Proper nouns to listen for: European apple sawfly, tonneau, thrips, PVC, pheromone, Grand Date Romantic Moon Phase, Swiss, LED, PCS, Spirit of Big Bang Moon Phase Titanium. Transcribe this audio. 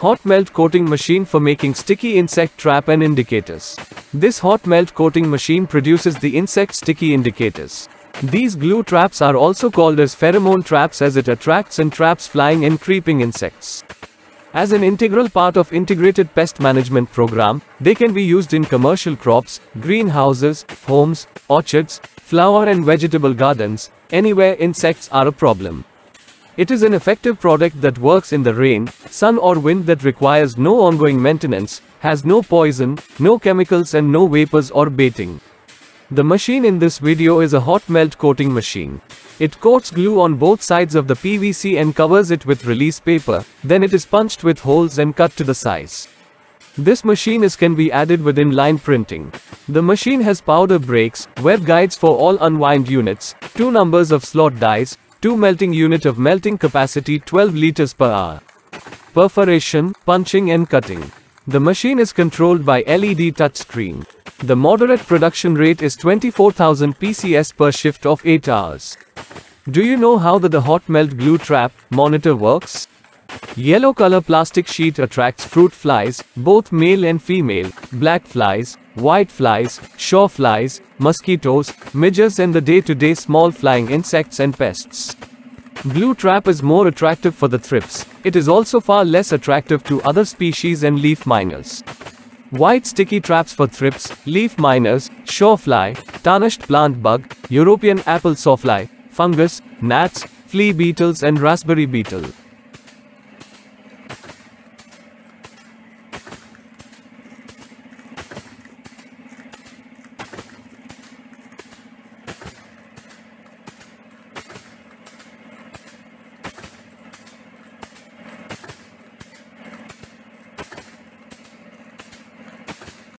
Hot melt coating machine for making sticky insect trap and indicators. This hot melt coating machine produces the insect sticky indicators. These glue traps are also called as pheromone traps as it attracts and traps flying and creeping insects. As an integral part of integrated pest management program, they can be used in commercial crops, greenhouses, homes, orchards, flower and vegetable gardens, anywhere insects are a problem. It is an effective product that works in the rain, sun or wind that requires no ongoing maintenance, has no poison, no chemicals and no vapors or baiting. The machine in this video is a hot melt coating machine. It coats glue on both sides of the PVC and covers it with release paper, then it is punched with holes and cut to the size. This machine can be added with inline printing. The machine has powder brakes, web guides for all unwind units, 2 numbers of slot dies, 2 melting unit of melting capacity 12 liters per hour. Perforation, punching and cutting. The machine is controlled by LED touchscreen. The moderate production rate is 24,000 PCS per shift of 8 hours. Do you know how the hot melt glue trap monitor works? Yellow color plastic sheet attracts fruit flies, both male and female, black flies, white flies, shore flies, mosquitoes, midges and the day-to-day small flying insects and pests. Glue trap is more attractive for the thrips. It is also far less attractive to other species and leaf miners. White sticky traps for thrips, leaf miners, shore fly, tarnished plant bug, European apple sawfly, fungus, gnats, flea beetles and raspberry beetle.